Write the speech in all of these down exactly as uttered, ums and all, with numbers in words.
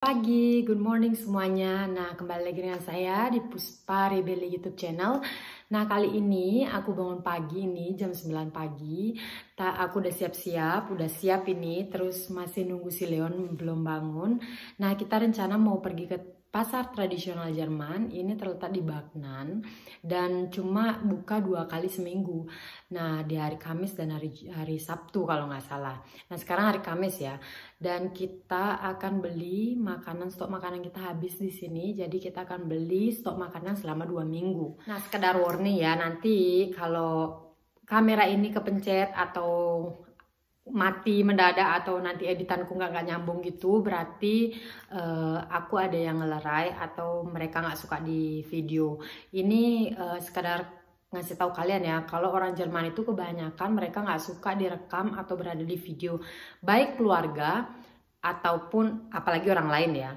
Pagi, good morning semuanya. Nah, kembali lagi dengan saya di Puspa Rebel YouTube Channel. Nah, kali ini aku bangun pagi ini jam sembilan pagi. Ta, aku udah siap-siap, udah siap ini. Terus masih nunggu si Leon belum bangun. Nah, kita rencana mau pergi ke Pasar Tradisional Jerman. Ini terletak di Bagnan dan cuma buka dua kali seminggu. Nah, di hari Kamis dan hari, hari Sabtu kalau nggak salah. Nah, sekarang hari Kamis ya. Dan kita akan beli makanan, stok makanan kita habis di sini, jadi kita akan beli stok makanan selama dua minggu. Nah, sekedar warning ya, nanti kalau kamera ini kepencet atau mati mendadak atau nanti editanku nggak nggak nyambung gitu, berarti uh, aku ada yang ngelerai atau mereka nggak suka di video ini. Uh, sekedar ngasih tahu kalian ya, kalau orang Jerman itu kebanyakan mereka nggak suka direkam atau berada di video, baik keluarga ataupun apalagi orang lain ya.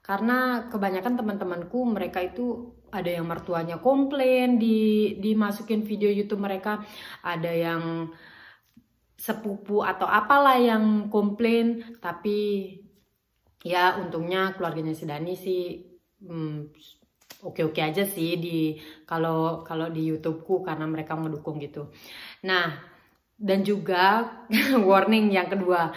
Karena kebanyakan teman-temanku mereka itu ada yang mertuanya komplain di dimasukin video YouTube mereka, ada yang sepupu atau apalah yang komplain. Tapi ya untungnya keluarganya si Dani sih hmm, oke-oke aja sih di kalau kalau di YouTubeku, karena mereka mendukung gitu. Nah, dan juga warning yang kedua,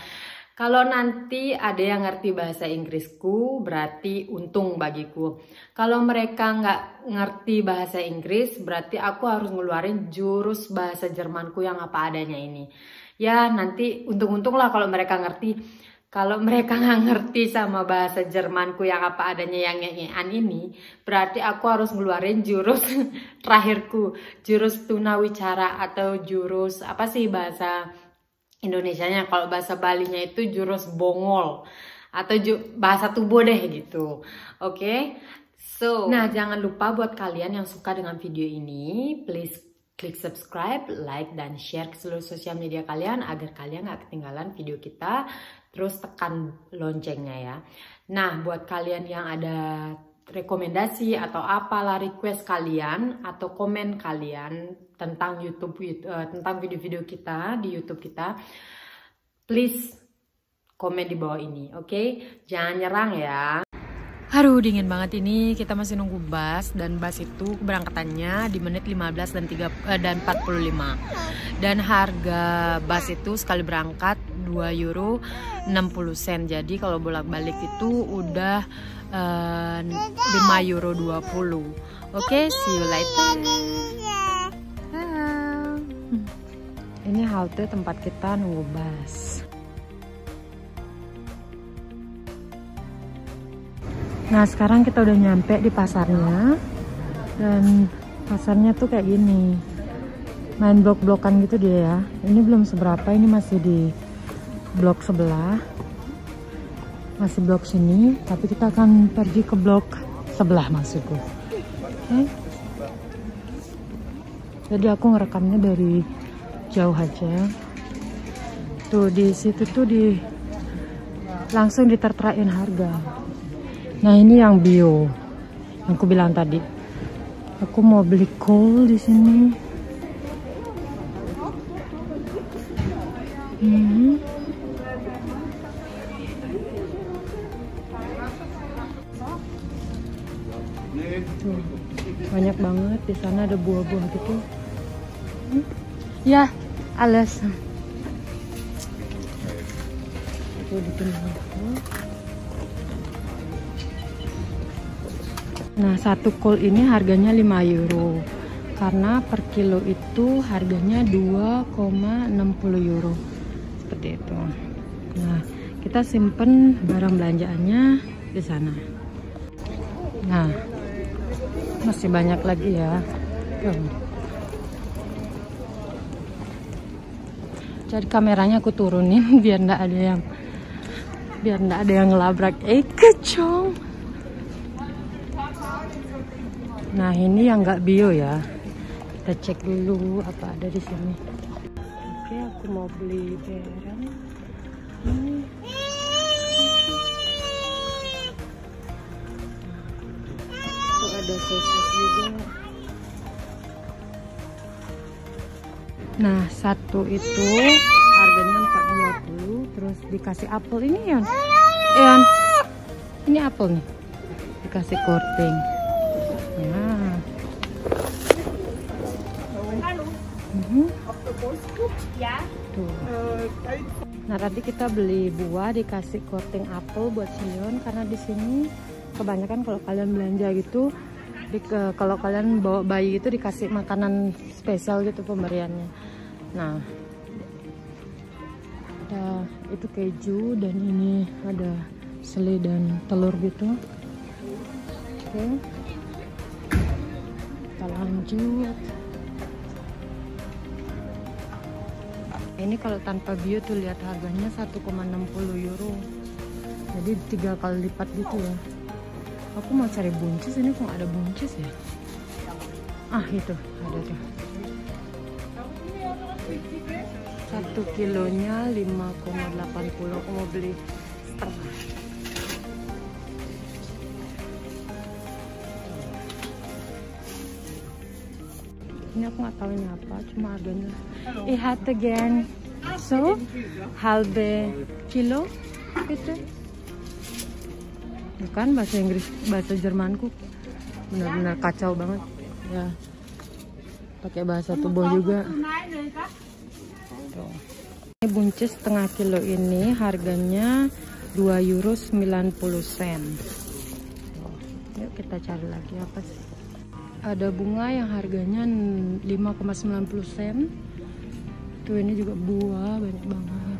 kalau nanti ada yang ngerti bahasa Inggrisku berarti untung bagiku. Kalau mereka nggak ngerti bahasa Inggris berarti aku harus ngeluarin jurus bahasa Jermanku yang apa adanya ini. Ya nanti untung-untung lah kalau mereka ngerti. Kalau mereka nggak ngerti sama bahasa Jermanku yang apa adanya yang nge-ngean ini, berarti aku harus ngeluarin jurus terakhirku, jurus tunawicara atau jurus apa sih bahasa Indonesianya? Kalau bahasa Balinya itu jurus bongol atau ju bahasa tubuh deh gitu. Oke, okay? So, nah jangan lupa buat kalian yang suka dengan video ini, please klik subscribe, like, dan share ke seluruh sosial media kalian agar kalian gak ketinggalan video kita. Terus tekan loncengnya ya. Nah, buat kalian yang ada rekomendasi atau apalah request kalian atau komen kalian tentang YouTube, tentang video-video kita di YouTube kita, please komen di bawah ini, oke? Okay? Jangan nyerang ya. Aduh, dingin banget ini. Kita masih nunggu bus, dan bus itu keberangkatannya di menit lima belas dan tiga dan empat puluh lima. Dan harga bus itu sekali berangkat dua euro enam puluh sen. Jadi kalau bolak-balik itu udah uh, lima euro dua puluh. Oke, okay, see you later. Halo. Ini halte tempat kita nunggu bus. Nah, sekarang kita udah nyampe di pasarnya, dan pasarnya tuh kayak gini, main blok-blokan gitu dia ya. Ini belum seberapa, ini masih di blok sebelah, masih blok sini, tapi kita akan pergi ke blok sebelah maksudku. Okay. Jadi aku ngerekamnya dari jauh aja. Tuh di situ tuh di langsung diterterain harga. Nah, ini yang bio yang aku bilang tadi. Aku mau beli kol di sini. Hmm. Tuh, banyak banget di sana, ada buah-buah gitu. Hmm. Ya, alas. Aku bikin buah. Nah, satu kol ini harganya lima euro, karena per kilo itu harganya dua koma enam puluh euro seperti itu. Nah, kita simpen barang belanjaannya di sana. Nah, masih banyak lagi ya. Jadi kameranya aku turunin biar nggak ada yang biar nggak ada yang ngelabrak. Eh, kecong. Nah, ini yang nggak bio ya. Kita cek dulu apa ada di sini. Oke, aku mau beli berang. Ini. Tuh ada sosis juga. Nah, satu itu harganya empat dua puluh, terus dikasih apel ini, Yan. Yan. Ini apel nih, dikasih korting. Nah. Mm-hmm. Tuh. Nah tadi kita beli buah dikasih korting apel buat Sion, karena di sini kebanyakan kalau kalian belanja gitu, di, ke, kalau kalian bawa bayi itu dikasih makanan spesial gitu pemberiannya. Nah ada, itu keju, dan ini ada sele dan telur gitu. Oke, kita lanjut. Ini kalau tanpa bio tuh lihat harganya satu koma enam puluh euro, jadi tiga kali lipat gitu ya. Aku mau cari buncis, ini kok ada buncis ya? Ah itu ada tuh. Satu kilonya lima koma delapan puluh. Aku mau beli setengah. Ini aku nggak tahu ini apa, cuma harganya. I had again, so halbe kilo itu. Bukan bahasa Inggris, bahasa Jermanku benar-benar kacau banget ya, pakai bahasa tubuh juga. Tuh. Ini buncis setengah kilo ini harganya dua euro sembilan puluh sen. Yuk kita cari lagi apa sih. Ada bunga yang harganya lima koma sembilan puluh sen. Tuh ini juga buah banyak banget.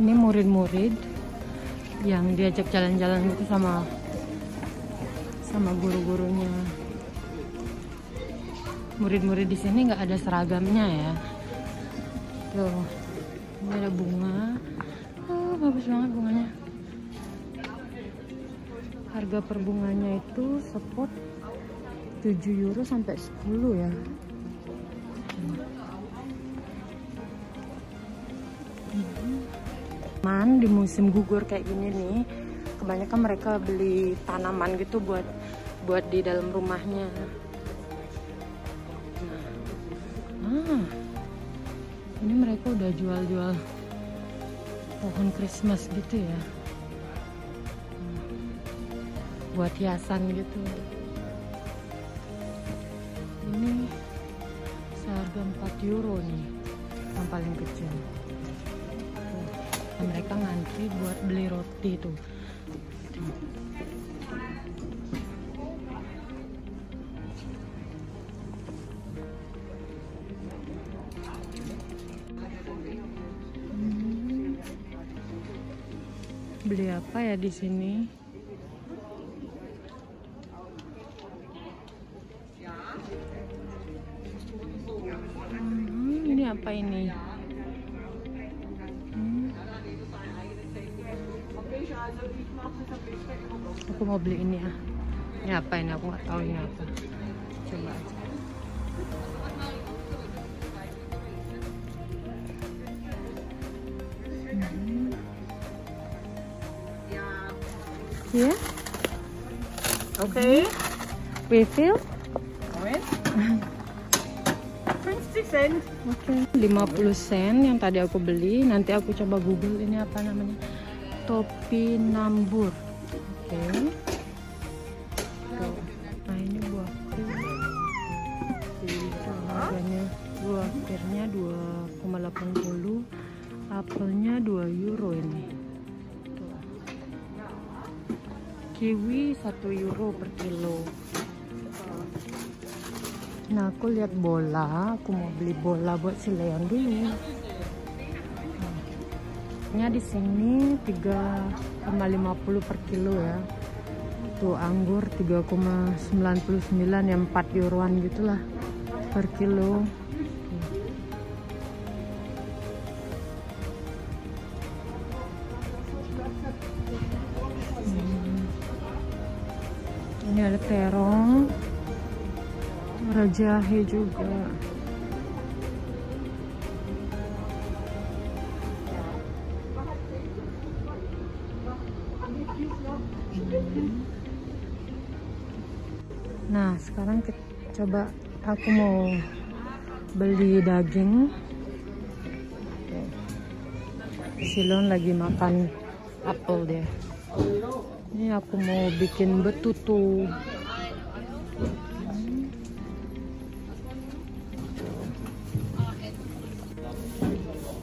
Ini murid-murid yang diajak jalan-jalan gitu sama sama guru-gurunya. Murid-murid di sini nggak ada seragamnya ya. Tuh, ini ada bunga. Oh, bagus banget bunganya. Harga per bunganya itu sepot tujuh euro sampai sepuluh ya. Di musim gugur kayak gini nih, kebanyakan mereka beli tanaman gitu buat buat di dalam rumahnya. Ah, ini mereka udah jual-jual pohon Christmas gitu ya, buat hiasan gitu. Ini seharga empat euro nih, yang paling kecil. Mereka ngantri buat beli roti tuh. Hmm. Beli apa ya di sini? Hmm, ini apa ini? Aku mau beli ini ya. Ini apa ini? Aku nggak tahu ini apa. Coba aja. Hmm. Yeah. Okay. Refill. lima puluh sen. Oke. lima puluh sen yang tadi aku beli. Nanti aku coba Google ini apa namanya. Topi nambur. Oke. Okay. Nah ini buah pir. Harganya buah pirnya dua koma delapan puluh, apelnya dua euro ini. Tuh. Kiwi satu euro per kilo. Nah aku lihat bola, aku mau beli bola buat si Leon dulu. Nya di sini tiga koma lima puluh per kilo ya. Tuh anggur tiga koma sembilan puluh sembilan yang empat euroan gitulah per kilo. Hmm. Ini ada terong, ada jahe juga. Nah, sekarang kita coba, aku mau beli daging. Silon lagi makan apel deh. Ini aku mau bikin betutu.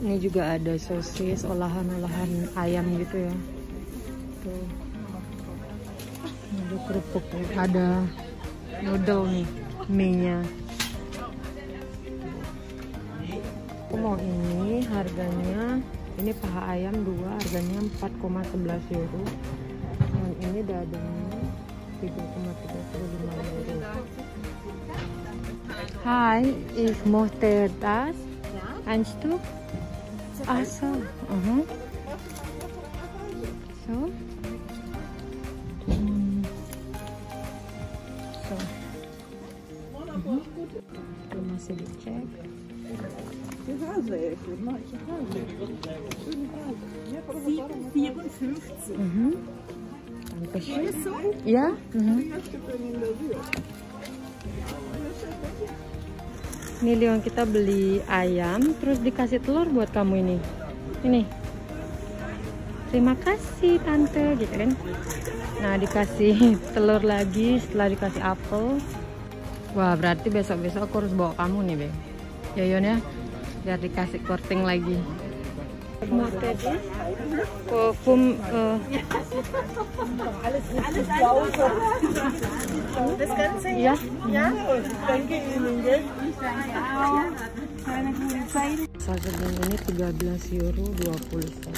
Ini juga ada sosis, olahan-olahan ayam gitu ya. Tuh. Ini ada kerupuk, ada noodle nih, mie-nya. Aku mau ini, harganya ini paha ayam dua, harganya empat koma sebelas euro. Dan ini dadanya tiga koma tiga puluh lima euro. Hi, ich möchte das. Ein Stück. Ah, so. Uh-huh. So. Hmm. So. Uh-huh. Itu masih dicek. Mhm. Ya. Nih Leon, kita beli ayam terus dikasih telur buat kamu ini. Ini. Terima kasih tante, gitu kan. Nah, dikasih telur lagi setelah dikasih apel. Wah, berarti besok-besok aku harus bawa kamu nih, Be. Ya Yon ya. Biar dikasih korting lagi. Parfum uh, ya. Ya. Sausnya ini tiga belas euro dua puluh sen.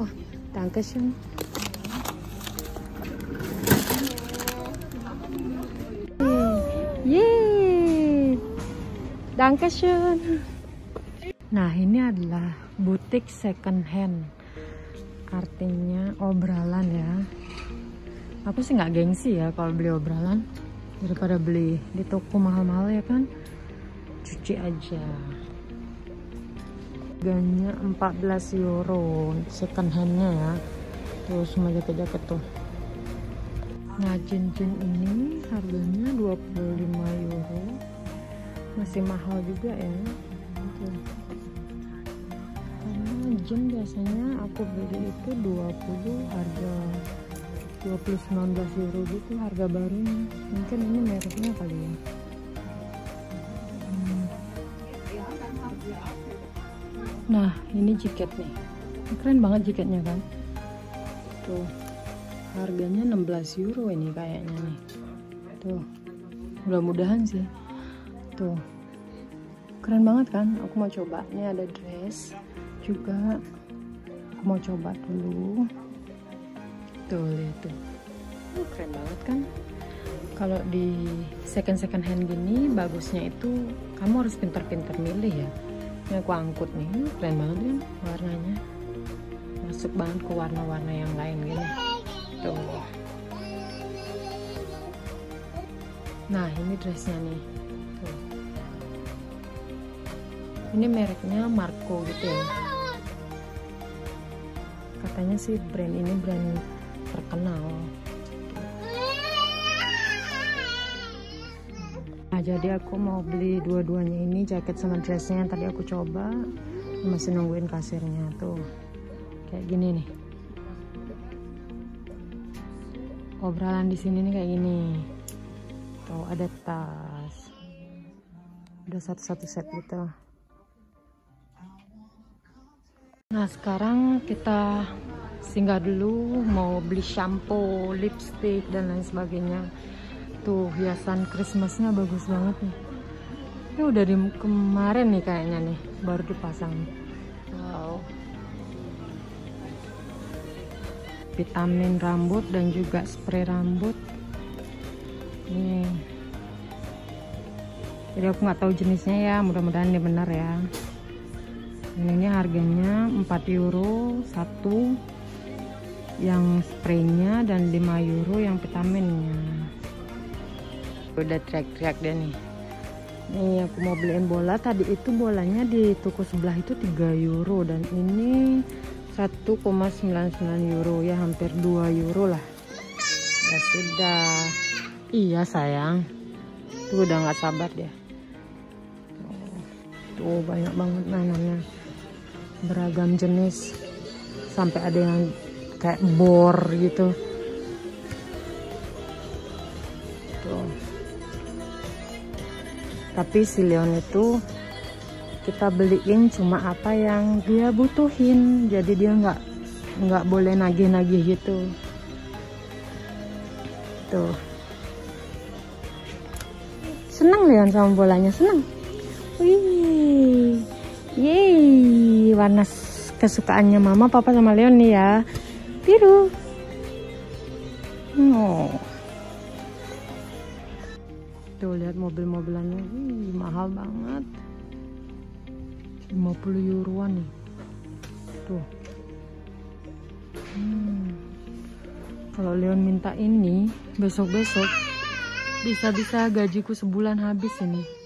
Oh, Dankeschön. Yeay. Dankeschön. Nah, ini adalah butik second hand, artinya obralan ya. Aku sih nggak gengsi ya kalau beli obralan daripada beli di toko mahal-mahal ya kan. Cuci aja. Harganya empat belas euro second handnya ya. Terus semua jaket-jaket tuh. Nah, cincin ini harganya dua puluh lima euro. Masih mahal juga ya. Tuh. Jam biasanya aku beli itu dua puluh, harga dua puluh sembilan euro gitu harga barunya. Mungkin ini mereknya kali ya. Hmm. Nah, ini jaket nih. Keren banget jaketnya kan. Tuh. Harganya enam belas euro ini kayaknya nih. Tuh. Mudah-mudahan sih. Tuh. Keren banget kan? Aku mau coba. Ini ada dress juga, aku mau coba dulu tuh, lihat tuh, uh, keren banget kan. Kalau di second second hand gini bagusnya itu kamu harus pintar-pintar milih ya. Ini aku angkut nih, keren banget kan warnanya, masuk banget ke warna-warna yang lain gini tuh. Nah, ini dressnya nih tuh. Ini mereknya Marco gitu ya. Katanya sih brand ini brand terkenal. Nah, jadi aku mau beli dua-duanya ini, jaket sama dressnya. Tadi aku coba, masih nungguin kasirnya tuh. Kayak gini nih. Obralan di sini nih kayak gini. Tuh ada tas. Udah satu-satu set gitu. Nah, sekarang kita singgah dulu, mau beli shampoo, lipstick dan lain sebagainya. Tuh, hiasan Christmasnya bagus banget nih. Ini udah dari kemarin nih kayaknya nih, baru dipasang. Wow. Vitamin rambut dan juga spray rambut. Nih. Jadi aku nggak tahu jenisnya ya, mudah-mudahan ini benar ya. Ini harganya empat euro satu yang spraynya dan lima euro yang vitaminnya. Udah teriak-teriak deh nih. Nih aku mau beliin bola, tadi itu bolanya di toko sebelah itu tiga euro dan ini satu koma sembilan puluh sembilan euro ya, hampir dua euro lah. Ya sudah. Iya sayang. Tuh udah nggak sabar dia. Tuh banyak banget nanamnya. Beragam jenis. Sampai ada yang kayak bor gitu. Tuh. Tapi si Leon itu kita beliin cuma apa yang dia butuhin, jadi dia nggak nggak boleh nagih-nagih gitu. Tuh seneng Leon sama bolanya, seneng. Wih, yeay, warna kesukaannya mama papa sama Leon nih ya, biru. Oh. Tuh lihat mobil-mobilannya, wih, mahal banget. lima puluh euroan nih. Tuh. Hmm. Kalau Leon minta ini, besok-besok bisa-bisa gajiku sebulan habis ini.